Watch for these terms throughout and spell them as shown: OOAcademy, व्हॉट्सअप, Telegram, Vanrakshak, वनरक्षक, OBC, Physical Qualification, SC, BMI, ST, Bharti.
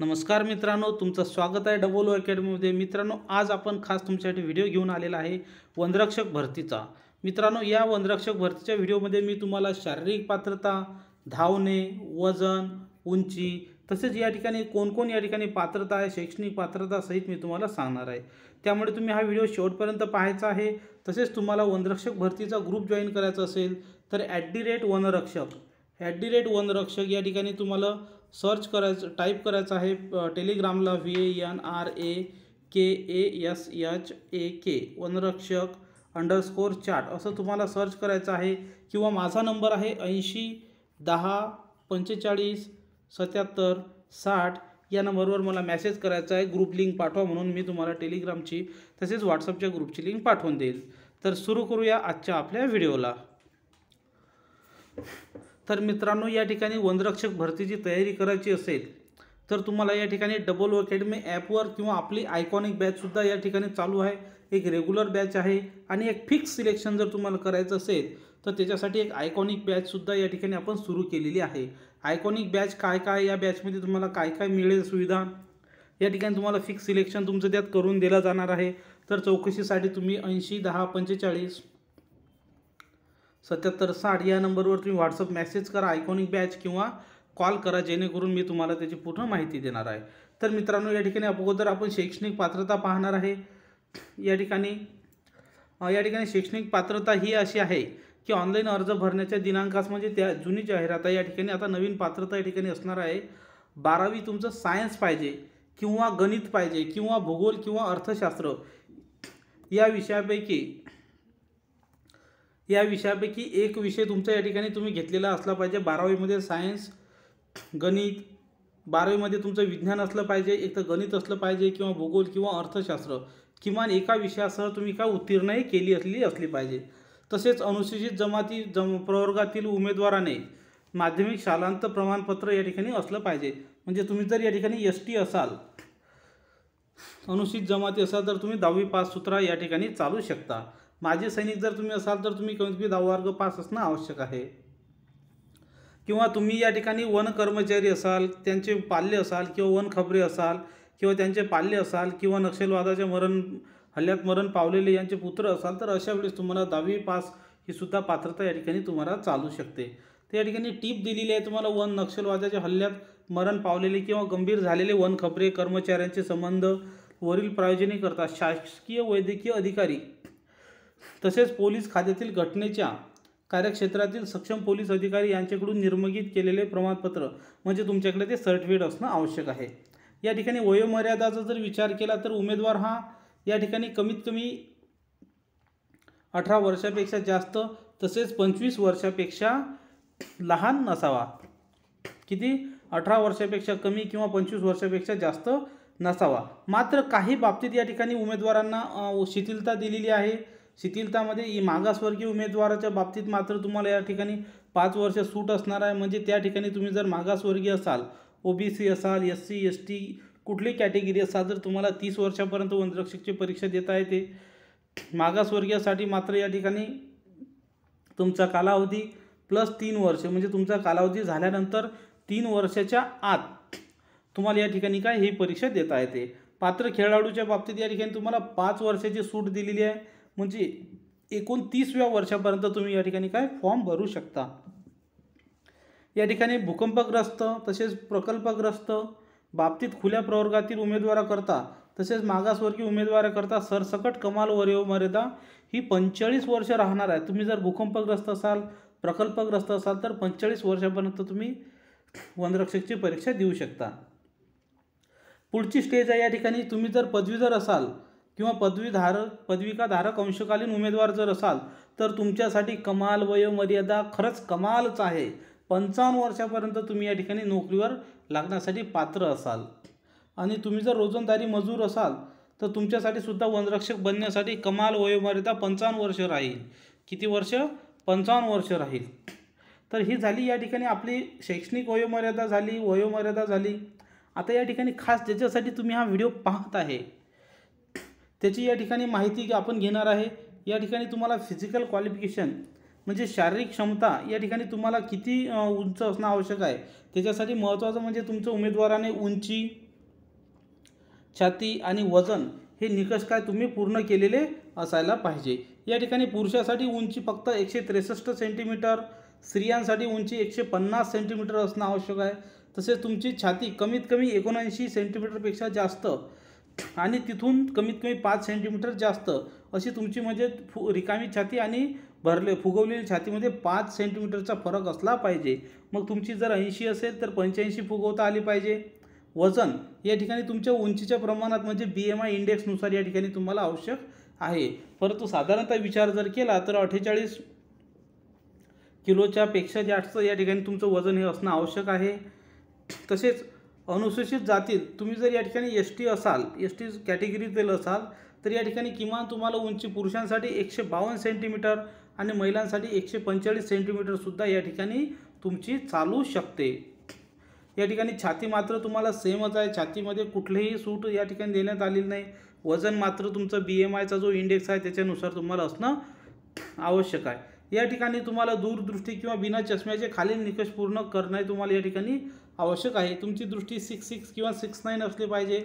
नमस्कार मित्रांनो, तुमचं स्वागत आहे डबल ओ अकॅडमीमध्ये। मित्रांनो, आज आपण खास तुमच्यासाठी व्हिडिओ घेऊन आलेला आहे वनरक्षक भरतीचा। मित्रांनो, या वनरक्षक भरतीच्या व्हिडिओमध्ये मी तुम्हाला शारीरिक पात्रता, धावणे, वजन, उंची तसेच या ठिकाणी कोणकोण या ठिकाणी पात्रता आहे, शैक्षणिक पात्रता सहित मी तुम्हाला सांगणार आहे। त्यामुळे तुम्ही हा व्हिडिओ शेवटपर्यंत पाहायचा आहे। तसेच तुम्हाला वनरक्षक भरतीचा ग्रुप जॉईन करायचा असेल तर @वनरक्षक या ठिकाणी तुम्हाला सर्च करायचं, टाइप करायचं आहे टेलिग्रामला VANRAKASHAK वनरक्षक_chat असं तुम्हाला सर्च करायचं आहे। किंवा माझा नंबर आहे 80 10 45 77 60 या नंबरवर मला मेसेज करायचा आहे, ग्रुप लिंक पाठवा म्हणून। मी तुम्हाला टेलिग्रामची तसेच व्हॉट्सअपच्या ग्रुपची लिंक पाठवून देईल। तर सुरू करूया आजच्या आपल्या व्हिडिओला। तर मित्रांनो, या ठिकाणी वनरक्षक भरतीची तयारी करायची असेल तर तुम्हाला या ठिकाणी डबल ओ अकॅडमी ॲपवर किंवा आपली आयकॉनिक बॅचसुद्धा या ठिकाणी चालू आहे। एक रेग्युलर बॅच आहे आणि एक फिक्स सिलेक्शन जर तुम्हाला करायचं असेल तर त्याच्यासाठी एक आयकॉनिक बॅचसुद्धा या ठिकाणी आपण सुरू केलेली आहे। आयकॉनिक बॅच काय काय, या बॅचमध्ये तुम्हाला काय काय मिळेल सुविधा, या ठिकाणी तुम्हाला फिक्स सिलेक्शन तुमचं त्यात करून दिलं जाणार आहे। तर चौकशीसाठी तुम्ही 80 10 45 77 60 या नंबरवर तुम्ही व्हॉट्सअप मेसेज करा आयकॉनिक बॅच किंवा कॉल करा, जेणेकरून मी तुम्हाला त्याची पूर्ण माहिती देणार आहे। तर मित्रांनो, या ठिकाणी अगोदर आपण शैक्षणिक पात्रता पाहणार आहे। या ठिकाणी शैक्षणिक पात्रता ही अशी आहे की ऑनलाईन अर्ज भरण्याच्या दिनांकास, म्हणजे त्या जुनी जाहिरात आहे, या ठिकाणी आता नवीन पात्रता या ठिकाणी असणार आहे 12वी तुमचं सायन्स पाहिजे किंवा गणित पाहिजे किंवा भूगोल किंवा अर्थशास्त्र या विषयापैकी एक विषय तुमचा या ठिकाणी तुम्ही घेतलेला असला पाहिजे। 12वीमध्ये सायन्स, गणित, 12वीमध्ये तुमचं विज्ञान असलं पाहिजे, एक तर गणित असलं पाहिजे किंवा भूगोल किंवा अर्थशास्त्र, किमान एका विषयासह तुम्ही काय उत्तीर्णही असली पाहिजे। तसेच अनुसूचित जमाती प्रवर्गातील उमेदवाराने माध्यमिक शालांत प्रमाणपत्र या ठिकाणी असलं पाहिजे। म्हणजे तुम्ही जर या ठिकाणी ST असाल, अनुसूचित जमाती असाल तर तुम्ही 10वी पास सूत्र या ठिकाणी चालू शकता। माजी सैनिक जर तुम्ही असाल तर तुम्ही कमीत कमी 10वा वर्ग पास असणं आवश्यक आहे। किंवा तुम्ही या ठिकाणी वन कर्मचारी असाल, त्यांचे पाल्य असाल किंवा वन खबरे असाल किंवा त्यांचे पाल्य असाल किंवा नक्षलवादाच्या हल्ल्यात मरण पावलेले यांचे पुत्र असाल तर अशा वेळेस तुम्हाला 10वी पास ही सुद्धा पात्रता या ठिकाणी तुम्हाला चालू शकते। त्या ठिकाणी टीप दिलेली आहे तुम्हाला, वन नक्षलवादाच्या हल्ल्यात मरण पावलेले किंवा गंभीर झालेले वन खबरे कर्मचाऱ्यांचे संबंध वरील प्रायोजनेकरता शासकीय वैद्यकीय अधिकारी तसेच पोलीस खात्यातील घटनेच्या कार्यक्षेत्रातील सक्षम पोलीस अधिकारी यांच्याकडून निर्मित केलेले प्रमाणपत्र, म्हणजे तुमच्याकडे ते सर्टिफिकेट असणं आवश्यक आहे। या ठिकाणी वयोमर्यादाचा जर विचार केला तर उमेदवार हा या ठिकाणी कमीत कमी 18 वर्षापेक्षा जास्त तसेच 25 वर्षापेक्षा लहान नसावा। किती? 18 वर्षापेक्षा कमी किंवा 25 वर्षापेक्षा जास्त नसावा। मात्र काही बाबतीत या ठिकाणी उमेदवारांना शिथिलता दिलेली आहे। शिथिलतामध्ये मागासवर्गीय उमेदवाराच्या बाबतीत मात्र तुम्हाला या ठिकाणी 5 वर्ष सूट असणार आहे। म्हणजे त्या ठिकाणी तुम्ही जर मागासवर्गीय असाल, OBC असाल, SC ST कुठली कॅटेगरी असाल तर तुम्हाला 30 वर्षापर्यंत वनरक्षकची परीक्षा देता येते। मागासवर्गीयासाठी मात्र या ठिकाणी तुमचा कालावधी प्लस 3 वर्ष, म्हणजे तुमचा कालावधी झाल्यानंतर 3 वर्षाच्या आत तुम्हाला या ठिकाणी काय ही परीक्षा देता येते। पात्र खेळाडूच्या बाबतीत या ठिकाणी तुम्हाला 5 वर्षाची सूट दिलेली आहे, म्हणजे 29व्या वर्षापर्यंत तुम्ही या ठिकाणी काय फॉर्म भरू शकता। या ठिकाणी भूकंपग्रस्त तसेच प्रकल्पग्रस्त बाबतीत खुल्या प्रवर्गातील उमेदवाराकरता तसेच मागासवर्गीय उमेदवाराकरता सरसकट कमाल वयोमर्यादा ही 45 वर्ष राहणार आहे। तुम्ही जर भूकंपग्रस्त असाल, प्रकल्पग्रस्त असाल तर 45 वर्षापर्यंत तुम्ही वनरक्षकची परीक्षा देऊ शकता। पुढची स्टेज आहे, या ठिकाणी तुम्ही जर पदवीधर असाल किंवा पदविकाधारक अंशकालीन उमेदवार जर असाल तर तुमच्यासाठी कमाल वयोमर्यादा खरंच कमालच आहे। 55 वर्षापर्यंत तुम्ही या ठिकाणी नोकरीवर लागण्यासाठी पात्र असाल। आणि तुम्ही जर रोजंदारी मजूर असाल तर तुमच्यासाठी सुद्धा वनरक्षक बनण्यासाठी कमाल वयोमर्यादा 55 वर्ष राहील। किती वर्ष? 55 वर्ष राहील। तर ही झाली या ठिकाणी आपली शैक्षणिक वयोमर्यादा झाली। आता या ठिकाणी खास ज्याच्यासाठी तुम्ही हा व्हिडिओ पाहत आहे त्याची या ठिकाणी माहिती आपण घेणार आहे। या ठिकाणी तुम्हाला फिजिकल क्वालिफिकेशन, म्हणजे शारीरिक क्षमता या ठिकाणी तुम्हाला किती उंच असणं आवश्यक आहे, त्याच्यासाठी महत्त्वाचं म्हणजे तुमच्या उमेदवाराने उंची, छाती आणि वजन हे निकष काय तुम्ही पूर्ण केलेले असायला पाहिजे। या ठिकाणी पुरुषासाठी उंची फक्त 163 सेंटीमीटर, स्त्रियांसाठी उंची 150 सेंटीमीटर असणं आवश्यक आहे। तसेच तुमची छाती कमीत कमी 79 सेंटीमीटरपेक्षा जास्त आणि तिथून कमीत कमी 5 सेंटीमीटर जास्त अशी तुमची म्हणजे रिकामी छाती आणि भरले फुगवलेली छातीमध्ये 5 सेंटीमीटरचा फरक असला पाहिजे। मग तुमची जर 80 असेल तर 85 फुगवता आली पाहिजे। वजन या ठिकाणी तुमच्या उंचीच्या प्रमाणात म्हणजे BMI इंडेक्सनुसार या ठिकाणी तुम्हाला आवश्यक आहे। परंतु साधारणतः विचार जर केला तर 48 किलोच्या पेक्षा जास्त या ठिकाणी तुमचं वजन हे असणं आवश्यक आहे। तसेच अनुसूचित जातील तुम्ही जर या ठिकाणी ST असाल, ST कॅटेगरीतील असाल तर या ठिकाणी किमान तुम्हाला उंची पुरुषांसाठी 152 सेंटीमीटर आणि महिलांसाठी 145 सेंटीमीटर सुद्धा या ठिकाणी तुमची चालू शकते। या ठिकाणी छाती मात्र तुम्हाला सेमच आहे, छातीमध्ये कुठलेही सूट या ठिकाणी देण्यात आलेली नाही। वजन मात्र तुमचा BMIचा जो इंडेक्स आहे त्याच्यानुसार तुम्हाला असणं आवश्यक आहे। या ठिकाणी तुम्हाला दूरदृष्टी किंवा बिना चष्म्याचे खालील निकष पूर्ण करणे तुम्हाला या ठिकाणी आवश्यक आहे। तुमची दृष्टी 6.6 किंवा 6.9 असली पाहिजे।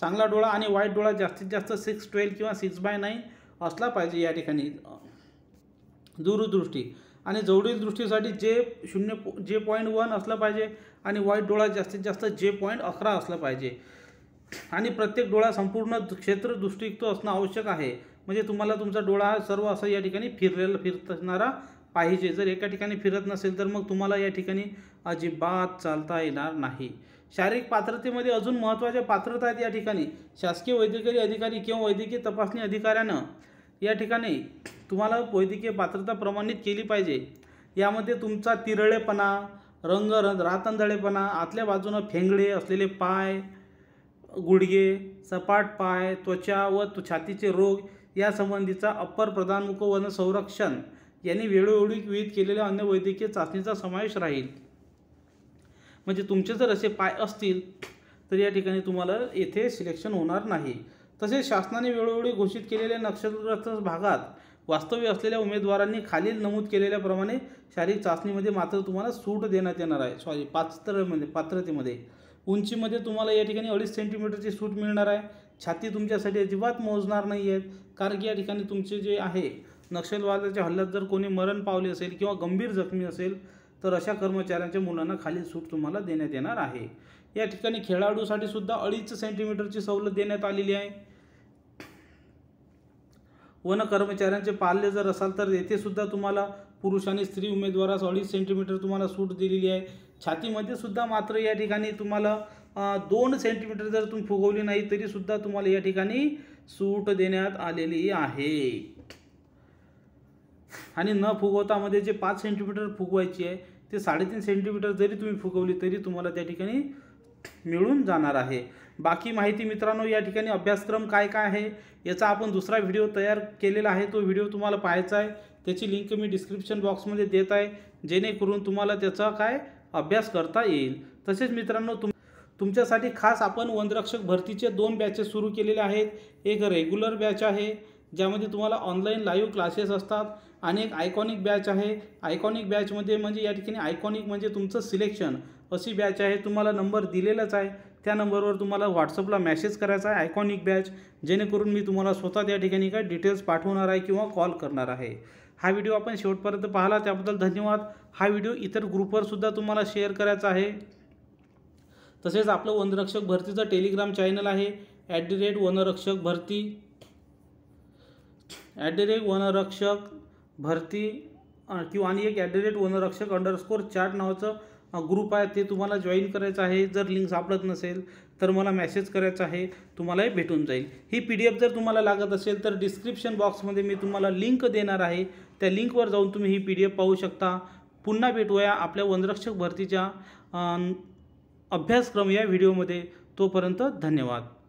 चांगला डोळा आणि वाईट डोळा जास्तीत जास्त 6.12 किंवा 6/9 असला पाहिजे। या ठिकाणी दूरदृष्टी आणि जवळील दृष्टीसाठी जे 0.1 असला पाहिजे आणि वाईट डोळा जास्तीत जास्त J.11 असला पाहिजे आणि प्रत्येक डोळा संपूर्ण क्षेत्र दृष्टीयुक्त असणं आवश्यक आहे। म्हणजे तुम्हाला तुमचा डोळा सर्व असं या ठिकाणी फिरतणारा पाहिजे। जर एका ठिकाणी फिरत नसेल तर मग तुम्हाला या ठिकाणी अजिबात चालता येणार नाही। शारीरिक पात्रतेमध्ये अजून महत्त्वाच्या पात्रता आहेत। या ठिकाणी शासकीय वैद्यकीय अधिकारी किंवा वैद्यकीय तपासणी अधिकाऱ्यानं या ठिकाणी तुम्हाला वैद्यकीय पात्रता प्रमाणित केली पाहिजे। यामध्ये तुमचा तिरळेपणा, रंग रातंधळेपणा, आतल्या बाजूने फेंगळे असलेले पाय, गुडघे, सपाट पाय, त्वचा व छातीचे रोग यासंबंधीचा अप्पर प्रधानमुख वन संरक्षण यांनी वेळोवेळी विहित केलेल्या अन्य वैद्यकीय चाचणीचा समावेश राहील। म्हणजे तुमचे जर असे पाय असतील तर या ठिकाणी तुम्हाला येथे सिलेक्शन होणार नाही। तसेच शासनाने वेळोवेळी घोषित केलेल्या नक्षलग्रस्त भागात वास्तव्य असलेल्या उमेदवारांनी खालील नमूद केलेल्याप्रमाणे शारीरिक चाचणीमध्ये मात्र तुम्हाला सूट देण्यात येणार आहे। पात्रतेमध्ये उंचीमध्ये तुम्हाला या ठिकाणी 2.5 सेंटीमीटरची सूट मिळणार आहे। छाती तुमच्यासाठी अजिबात मोजणार नाही आहेत, कारण की या ठिकाणी तुमचे जे आहे नक्षलवादाच्या हल्ल्यात जर कोणी मरण पावले असेल किंवा गंभीर जखमी असेल तर अशा कर्मचाऱ्यांच्या मुलांना खालील सूट तुम्हाला देण्यात येणार आहे। या ठिकाणी खेळाडूसाठी सुद्धा 2.5 सेंटीमीटरची सवलत देण्यात आलेली आहे। वन कर्मचाऱ्यांचे पाल्य जर असाल तर येथे सुद्धा तुम्हाला पुरुष आणि स्त्री उमेदवारास 2.5 सेंटीमीटर तुम्हाला सूट दिलेली आहे। छातीमध्ये सुद्धा मात्र या ठिकाणी तुम्हाला 2 सेंटीमीटर जर तुम्ही फुगवली नाही तरी सुद्धा तुम्हाला या ठिकाणी सूट देण्यात आलेली आहे। आणि न फुगवतामध्ये जे 5 सेंटीमीटर फुगवायची आहे ते 3.5 सेंटीमीटर जरी तुम्ही फुगवली तरी तुम्हाला त्या ठिकाणी मिळून जाणार आहे। बाकी माहिती मित्रांनो या ठिकाणी अभ्यासक्रम काय काय आहे याचा आपण दुसरा व्हिडिओ तयार केलेला आहे, तो व्हिडिओ तुम्हाला पाहायचा आहे। त्याची लिंक मी डिस्क्रिप्शन बॉक्समध्ये देत आहे, जेणेकरून तुम्हाला त्याचा काय अभ्यास करता येईल। तसेच मित्रांनो तुमच्यासाठी खास आपण वनरक्षक भरतीचे 2 बॅचेस सुरू केलेले आहेत। एक रेग्युलर बॅच आहे ज्यामध्ये तुम्हाला ऑनलाईन लाईव्ह क्लासेस असतात आणि एक आयकॉनिक बॅच आहे। आयकॉनिक बॅचमध्ये म्हणजे या ठिकाणी आयकॉनिक म्हणजे तुमचं सिलेक्शन अशी बॅच आहे। तुम्हाला नंबर दिलेलाच आहे, त्या नंबरवर तुम्हाला व्हॉट्सअपला मेसेज करायचा आहे आयकॉनिक बॅच, जेणेकरून मी तुम्हाला स्वतः त्या ठिकाणी काय डिटेल्स पाठवणार आहे किंवा कॉल करणार आहे। हा व्हिडिओ आपण शेवटपर्यंत पाहिला त्याबद्दल धन्यवाद। हा व्हिडिओ इतर ग्रुपवर सुद्धा तुम्हाला शेअर करायचा आहे। तसेच आपलं वनरक्षक भरतीचं टेलिग्राम चॅनल आहे @वनरक्षक भरती किंवा आणि एक @वनरक्षक_chat नावाचं ग्रुप आहे, ते तुम्हाला जॉईन करायचं आहे। जर लिंक सापडत नसेल तर मला मेसेज करायचा आहे, तुम्हाला हे भेटून जाईल। ही PDF जर तुम्हाला लागत असेल तर डिस्क्रिप्शन बॉक्समध्ये मी तुम्हाला लिंक देणार आहे, त्या लिंकवर जाऊन तुम्ही ही PDF पाहू शकता। पुन्हा भेटूया आपल्या वनरक्षक भरतीच्या अभ्यासक्रम या व्हिडिओमध्ये, तोपर्यंत धन्यवाद।